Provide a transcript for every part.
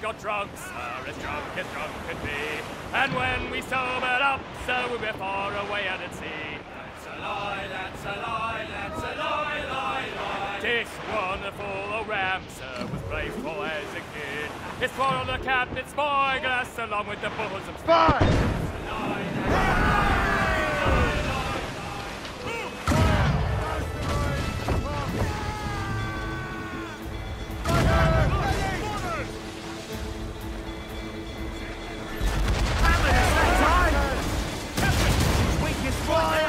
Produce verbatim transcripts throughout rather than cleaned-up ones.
got drunk, sir, as drunk as drunk could be. And when we sobered up, sir, we were far away out at sea. That's a lie, that's a lie, that's a lie, lie, lie. This wonderful ram, sir, was playful as a kid. It swallowed the captain's spyglass along with the bosom spy. That's a lie, that's a lie. Away.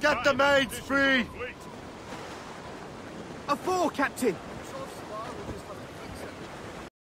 Get the maids free! A four, Captain!